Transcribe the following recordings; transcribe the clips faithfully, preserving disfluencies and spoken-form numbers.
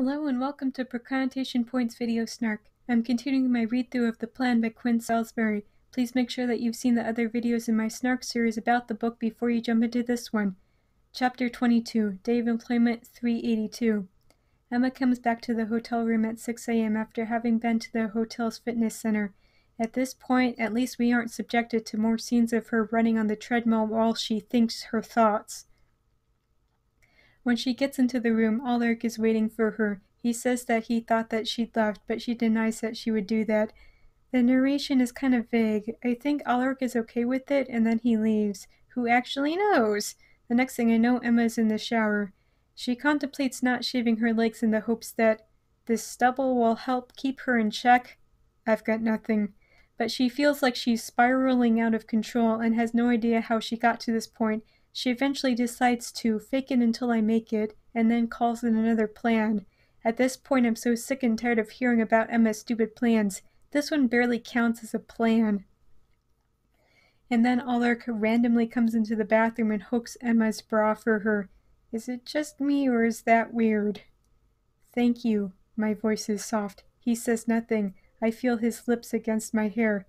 Hello and welcome to Percontation Points Video Snark. I'm continuing my read-through of The Plan by Qwen Salsbury. Please make sure that you've seen the other videos in my Snark series about the book before you jump into this one. Chapter twenty-two, Day of Employment three eighty-two. Emma comes back to the hotel room at six a m after having been to the hotel's fitness center. At this point, at least we aren't subjected to more scenes of her running on the treadmill while she thinks her thoughts. When she gets into the room, Alaric is waiting for her. He says that he thought that she'd left, but she denies that she would do that. The narration is kind of vague. I think Alaric is okay with it, and then he leaves. Who actually knows? The next thing I know, Emma's in the shower. She contemplates not shaving her legs in the hopes that this stubble will help keep her in check. I've got nothing. But she feels like she's spiraling out of control and has no idea how she got to this point. She eventually decides to fake it until I make it, and then calls it another plan. At this point, I'm so sick and tired of hearing about Emma's stupid plans. This one barely counts as a plan. And then Alaric randomly comes into the bathroom and hooks Emma's bra for her. Is it just me, or is that weird? Thank you. My voice is soft. He says nothing. I feel his lips against my hair.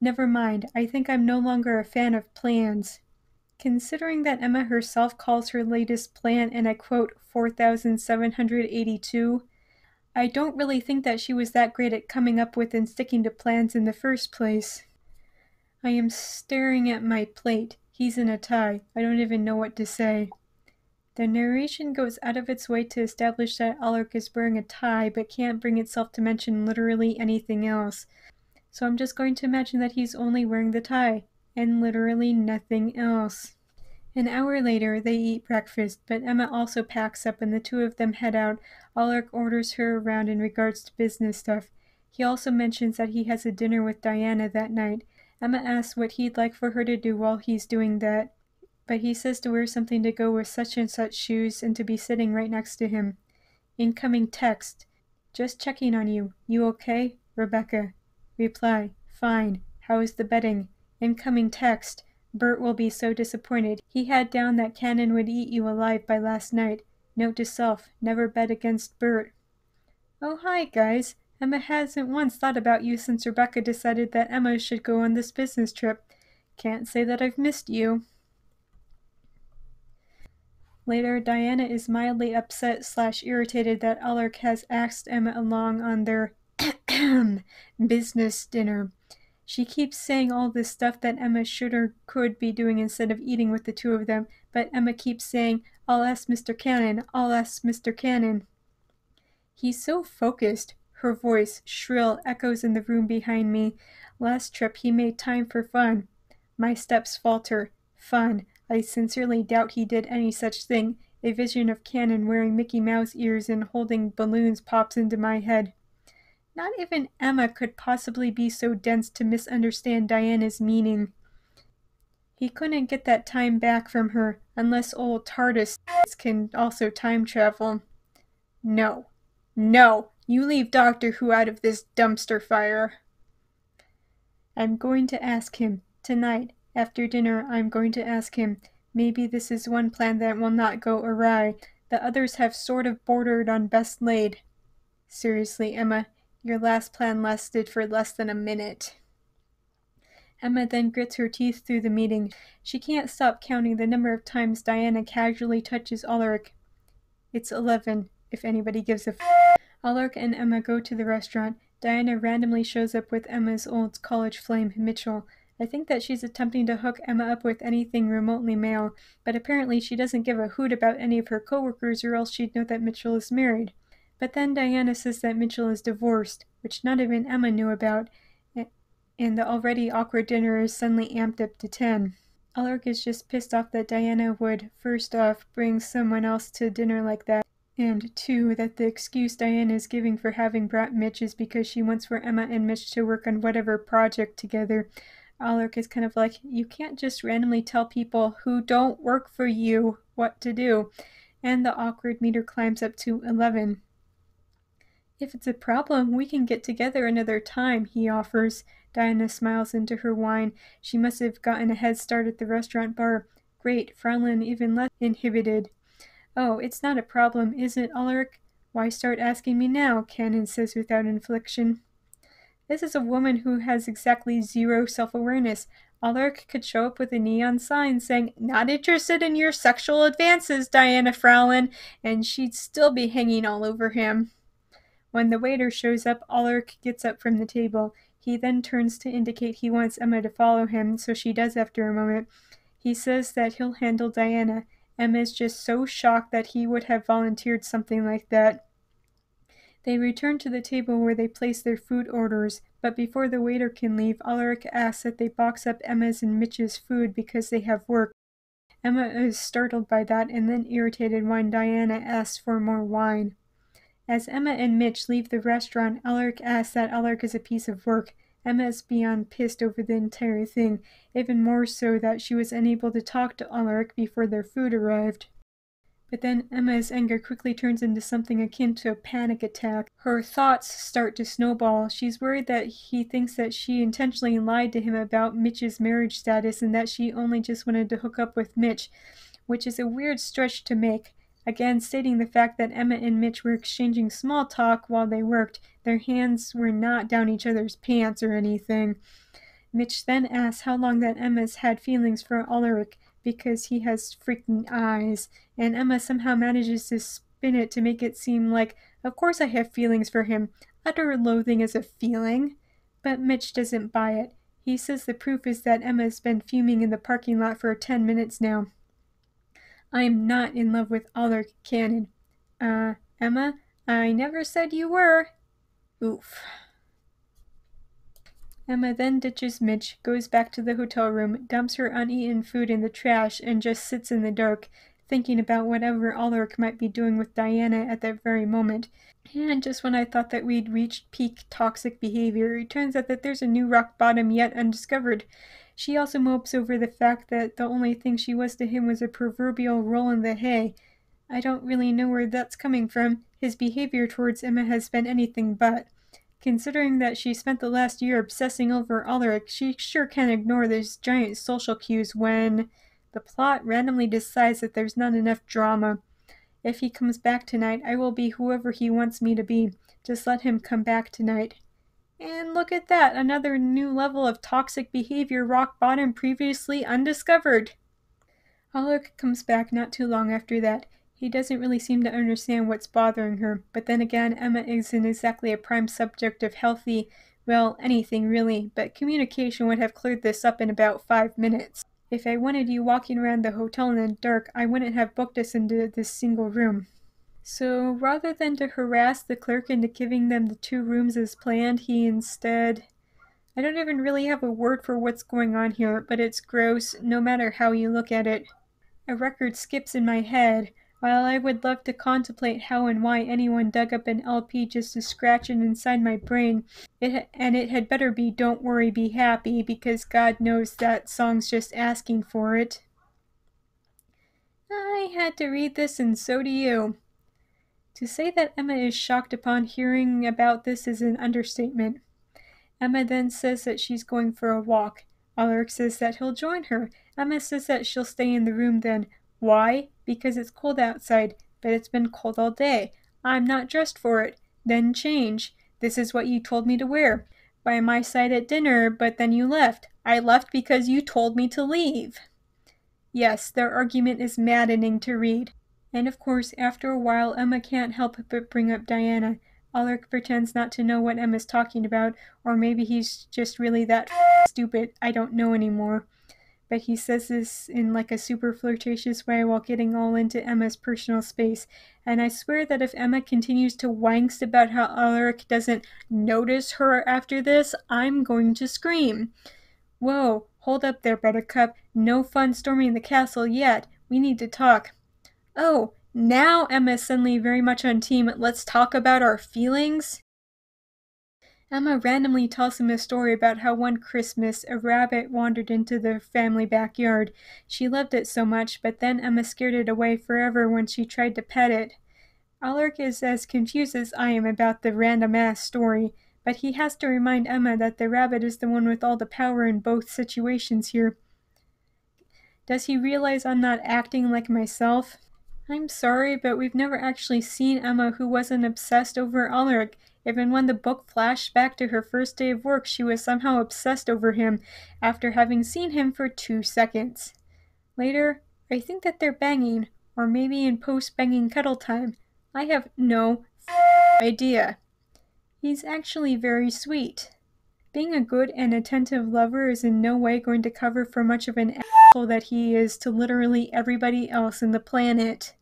Never mind. I think I'm no longer a fan of plans. Considering that Emma herself calls her latest plan, and I quote, four thousand seven hundred eighty-two, I don't really think that she was that great at coming up with and sticking to plans in the first place. I am staring at my plate. He's in a tie. I don't even know what to say. The narration goes out of its way to establish that Alaric is wearing a tie, but can't bring itself to mention literally anything else. So I'm just going to imagine that he's only wearing the tie. And literally nothing else. An hour later, they eat breakfast, but Emma also packs up and the two of them head out. Alaric orders her around in regards to business stuff. He also mentions that he has a dinner with Diana that night. Emma asks what he'd like for her to do while he's doing that, but he says to wear something to go with such and such shoes and to be sitting right next to him. Incoming text. Just checking on you. You okay? Rebecca. Reply. Fine. How is the bedding? Incoming text. Bert will be so disappointed. He had down that Cannon would eat you alive by last night. Note to self, never bet against Bert. Oh hi guys, Emma hasn't once thought about you since Rebecca decided that Emma should go on this business trip. Can't say that I've missed you. Later, Diana is mildly upset slash irritated that Alaric has asked Emma along on their business dinner. She keeps saying all this stuff that Emma should or could be doing instead of eating with the two of them, but Emma keeps saying, I'll ask Mister Cannon, I'll ask Mister Cannon. He's so focused. Her voice, shrill, echoes in the room behind me. Last trip he made time for fun. My steps falter. Fun. I sincerely doubt he did any such thing. A vision of Cannon wearing Mickey Mouse ears and holding balloons pops into my head. Not even Emma could possibly be so dense to misunderstand Diana's meaning. He couldn't get that time back from her, unless old TARDIS can also time travel. No. No! You leave Doctor Who out of this dumpster fire. I'm going to ask him. Tonight, after dinner, I'm going to ask him. Maybe this is one plan that will not go awry. The others have sort of bordered on best laid. Seriously, Emma. Your last plan lasted for less than a minute. Emma then grits her teeth through the meeting. She can't stop counting the number of times Diana casually touches Alaric. It's eleven, if anybody gives a f***. Alaric and Emma go to the restaurant. Diana randomly shows up with Emma's old college flame, Mitchell. I think that she's attempting to hook Emma up with anything remotely male, but apparently she doesn't give a hoot about any of her coworkers, or else she'd know that Mitchell is married. But then Diana says that Mitchell is divorced, which not even Emma knew about, and the already awkward dinner is suddenly amped up to ten. Alaric is just pissed off that Diana would, first off, bring someone else to dinner like that, and two, that the excuse Diana is giving for having brought Mitch is because she wants for Emma and Mitch to work on whatever project together. Alaric is kind of like, you can't just randomly tell people who don't work for you what to do, and the awkward meter climbs up to eleven. If it's a problem, we can get together another time, he offers. Diana smiles into her wine. She must have gotten a head start at the restaurant bar. Great, Fräulein even less inhibited. Oh, it's not a problem, is it, Alaric? Why start asking me now? Cannon says without inflection. This is a woman who has exactly zero self-awareness. Alaric could show up with a neon sign saying, "Not interested in your sexual advances, Diana Frowlin," and she'd still be hanging all over him. When the waiter shows up, Alaric gets up from the table. He then turns to indicate he wants Emma to follow him, so she does after a moment. He says that he'll handle Diana. Emma's just so shocked that he would have volunteered something like that. They return to the table where they place their food orders, but before the waiter can leave, Alaric asks that they box up Emma's and Mitch's food because they have work. Emma is startled by that and then irritated when Diana asks for more wine. As Emma and Mitch leave the restaurant, Alaric asks that Alaric is a piece of work. Emma is beyond pissed over the entire thing, even more so that she was unable to talk to Alaric before their food arrived. But then Emma's anger quickly turns into something akin to a panic attack. Her thoughts start to snowball. She's worried that he thinks that she intentionally lied to him about Mitch's marriage status and that she only just wanted to hook up with Mitch, which is a weird stretch to make. Again, stating the fact that Emma and Mitch were exchanging small talk while they worked. Their hands were not down each other's pants or anything. Mitch then asks how long that Emma's had feelings for Alaric because he has freaking eyes, and Emma somehow manages to spin it to make it seem like, of course I have feelings for him. Utter loathing is a feeling. But Mitch doesn't buy it. He says the proof is that Emma's been fuming in the parking lot for ten minutes now. I am not in love with Alaric Cannon. Uh, Emma, I never said you were. Oof. Emma then ditches Mitch, goes back to the hotel room, dumps her uneaten food in the trash, and just sits in the dark, thinking about whatever Alaric might be doing with Diana at that very moment. And just when I thought that we'd reached peak toxic behavior, it turns out that there's a new rock bottom yet undiscovered. She also mopes over the fact that the only thing she was to him was a proverbial roll in the hay. I don't really know where that's coming from. His behavior towards Emma has been anything but. Considering that she spent the last year obsessing over Alaric, she sure can ignore those giant social cues when the plot randomly decides that there's not enough drama. If he comes back tonight, I will be whoever he wants me to be. Just let him come back tonight. And look at that, another new level of toxic behavior, rock bottom previously undiscovered. Alaric comes back not too long after that. He doesn't really seem to understand what's bothering her, but then again, Emma isn't exactly a prime subject of healthy, well, anything really, but communication would have cleared this up in about five minutes. If I wanted you walking around the hotel in the dark, I wouldn't have booked us into this single room. So, rather than to harass the clerk into giving them the two rooms as planned, he instead... I don't even really have a word for what's going on here, but it's gross, no matter how you look at it. A record skips in my head. While I would love to contemplate how and why anyone dug up an L P just to scratch it inside my brain, it and it had better be Don't Worry, Be Happy, because God knows that song's just asking for it. I had to read this, and so do you. To say that Emma is shocked upon hearing about this is an understatement. Emma then says that she's going for a walk. Alaric says that he'll join her. Emma says that she'll stay in the room then. Why? Because it's cold outside, but it's been cold all day. I'm not dressed for it. Then change. This is what you told me to wear. By my side at dinner, but then you left. I left because you told me to leave. Yes, their argument is maddening to read. And of course, after a while, Emma can't help but bring up Diana. Alaric pretends not to know what Emma's talking about, or maybe he's just really that stupid, I don't know anymore. But he says this in like a super flirtatious way while getting all into Emma's personal space. And I swear that if Emma continues to wangst about how Alaric doesn't notice her after this, I'm going to scream. Whoa, hold up there, buttercup. No fun storming the castle yet. We need to talk. Oh, now Emma's suddenly very much on team, let's talk about our feelings? Emma randomly tells him a story about how one Christmas a rabbit wandered into the family backyard. She loved it so much, but then Emma scared it away forever when she tried to pet it. Alaric is as confused as I am about the random-ass story, but he has to remind Emma that the rabbit is the one with all the power in both situations here. Does he realize I'm not acting like myself? I'm sorry, but we've never actually seen Emma who wasn't obsessed over Alaric. Even when the book flashed back to her first day of work, she was somehow obsessed over him after having seen him for two seconds. Later, I think that they're banging, or maybe in post-banging cuddle time. I have no idea. He's actually very sweet. Being a good and attentive lover is in no way going to cover for much of an asshole that he is to literally everybody else on the planet.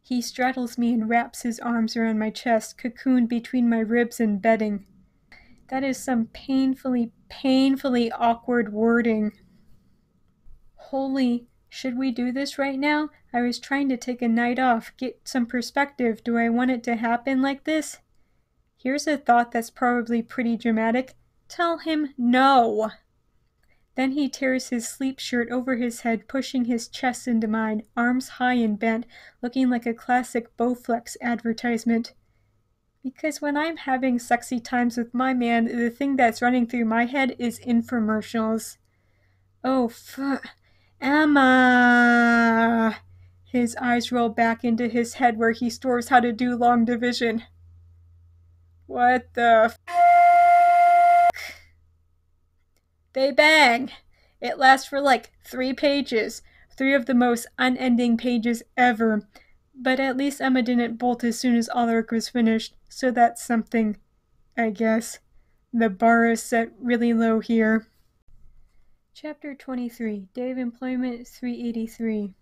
He straddles me and wraps his arms around my chest, cocooned between my ribs and bedding. That is some painfully, painfully awkward wording. Holy, should we do this right now? I was trying to take a night off, get some perspective. Do I want it to happen like this? Here's a thought that's probably pretty dramatic. Tell him no. Then he tears his sleep shirt over his head, pushing his chest into mine, arms high and bent, looking like a classic Bowflex advertisement. Because when I'm having sexy times with my man, the thing that's running through my head is infomercials. Oh, f- Emma! His eyes roll back into his head where he stores how to do long division. What the f***? They bang! It lasts for like three pages. Three of the most unending pages ever. But at least Emma didn't bolt as soon as Alaric was finished, so that's something, I guess. The bar is set really low here. Chapter twenty-three, Day of Employment three eighty-three.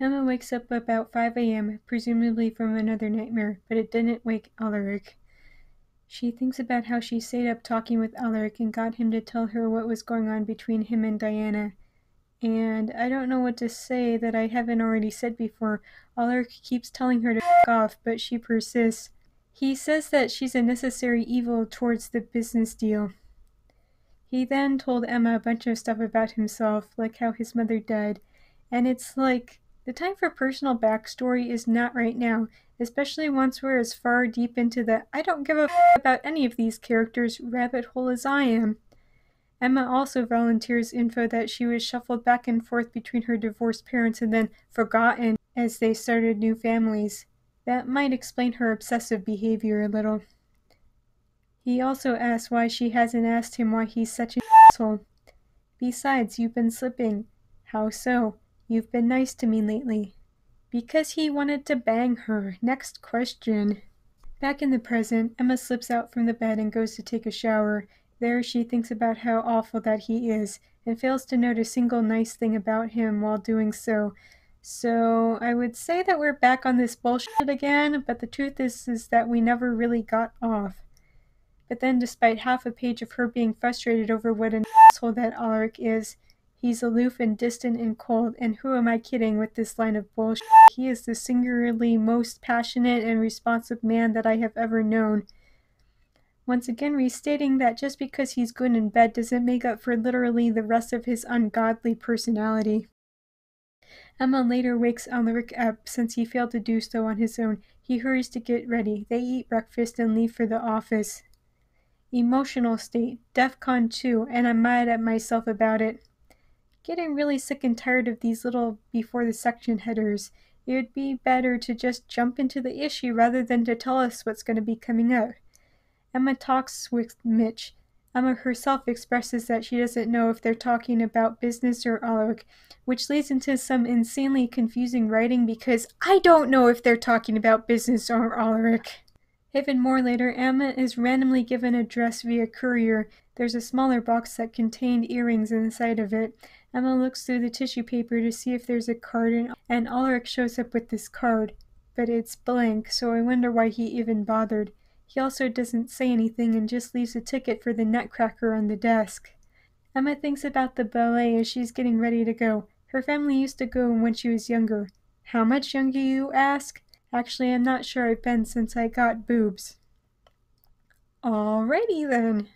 Emma wakes up about five a m, presumably from another nightmare, but it didn't wake Alaric. She thinks about how she stayed up talking with Alaric and got him to tell her what was going on between him and Diana. And I don't know what to say that I haven't already said before. Alaric keeps telling her to f*** off, but she persists. He says that she's a necessary evil towards the business deal. He then told Emma a bunch of stuff about himself, like how his mother died. And it's like, the time for personal backstory is not right now. Especially once we're as far deep into the I don't give a f*** about any of these characters rabbit hole as I am. Emma also volunteers info that she was shuffled back and forth between her divorced parents and then forgotten as they started new families. That might explain her obsessive behavior a little. He also asks why she hasn't asked him why he's such an asshole. Besides, you've been slipping. How so? You've been nice to me lately. Because he wanted to bang her. Next question. Back in the present, Emma slips out from the bed and goes to take a shower. There she thinks about how awful that he is, and fails to note a single nice thing about him while doing so. So, I would say that we're back on this bullshit again, but the truth is, is that we never really got off. But then, despite half a page of her being frustrated over what an asshole that Alaric is, he's aloof and distant and cold, and who am I kidding with this line of bullshit? He is the singularly most passionate and responsive man that I have ever known. Once again restating that just because he's good in bed doesn't make up for literally the rest of his ungodly personality. Emma later wakes Alaric up, since he failed to do so on his own. He hurries to get ready. They eat breakfast and leave for the office. Emotional state, DEFCON two, and I'm mad at myself about it. Getting really sick and tired of these little before the section headers. It would be better to just jump into the issue rather than to tell us what's going to be coming up. Emma talks with Mitch. Emma herself expresses that she doesn't know if they're talking about business or Alaric, which leads into some insanely confusing writing because I don't know if they're talking about business or Alaric. Even more later, Emma is randomly given a dress via courier. There's a smaller box that contained earrings inside of it. Emma looks through the tissue paper to see if there's a card, and Alaric shows up with this card, but it's blank, so I wonder why he even bothered. He also doesn't say anything and just leaves a ticket for the Nutcracker on the desk. Emma thinks about the ballet as she's getting ready to go. Her family used to go when she was younger. How much younger, you ask? Actually, I'm not sure I've been since I got boobs. Alrighty then.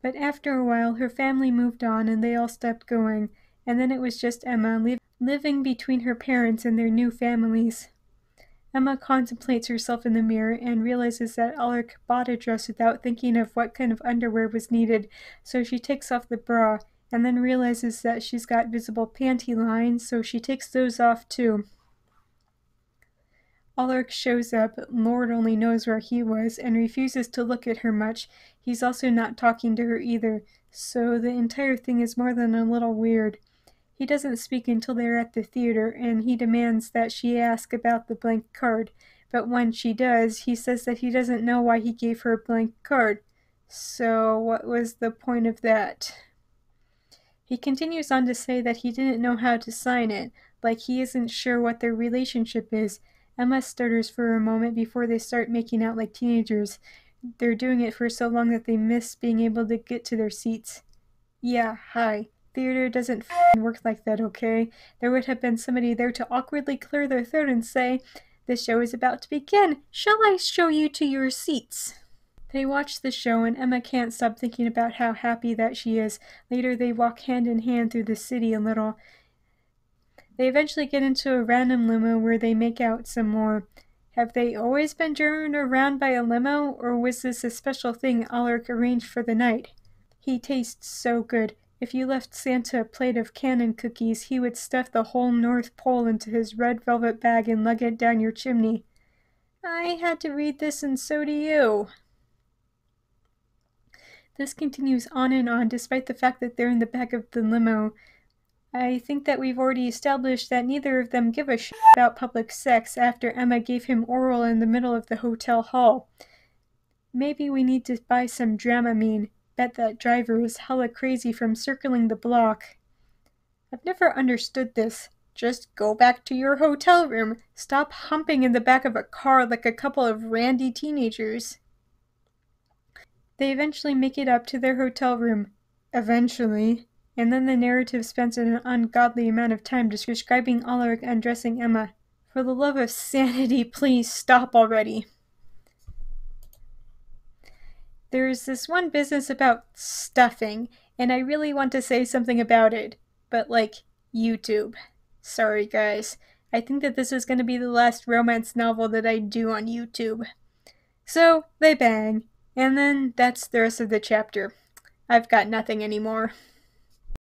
But after a while, her family moved on and they all stopped going, and then it was just Emma li living between her parents and their new families. Emma contemplates herself in the mirror and realizes that Alaric bought a dress without thinking of what kind of underwear was needed, so she takes off the bra, and then realizes that she's got visible panty lines, so she takes those off too. Ulrich shows up, Lord only knows where he was, and refuses to look at her much. He's also not talking to her either, so the entire thing is more than a little weird. He doesn't speak until they're at the theater, and he demands that she ask about the blank card, but when she does, he says that he doesn't know why he gave her a blank card. So what was the point of that? He continues on to say that he didn't know how to sign it, like he isn't sure what their relationship is. Emma stutters for a moment before they start making out like teenagers. They're doing it for so long that they miss being able to get to their seats. Yeah, hi. Theater doesn't f***ing work like that, okay? There would have been somebody there to awkwardly clear their throat and say, "The show is about to begin. Shall I show you to your seats?" They watch the show, and Emma can't stop thinking about how happy that she is. Later, they walk hand in hand through the city a little. They eventually get into a random limo where they make out some more. Have they always been driven around by a limo, or was this a special thing Ulrich arranged for the night? He tastes so good. If you left Santa a plate of cannon cookies, he would stuff the whole North Pole into his red velvet bag and lug it down your chimney. I had to read this, and so do you. This continues on and on, despite the fact that they're in the back of the limo. I think that we've already established that neither of them give a shit about public sex after Emma gave him oral in the middle of the hotel hall. Maybe we need to buy some Dramamine. Bet that driver is hella crazy from circling the block. I've never understood this. Just go back to your hotel room. Stop humping in the back of a car like a couple of randy teenagers. They eventually make it up to their hotel room. Eventually. And then the narrative spends an ungodly amount of time describing Ulrich undressing Emma. For the love of sanity, please stop already. There's this one business about stuffing, and I really want to say something about it, but like, YouTube. Sorry guys, I think that this is going to be the last romance novel that I do on YouTube. So, they bang, and then that's the rest of the chapter. I've got nothing anymore.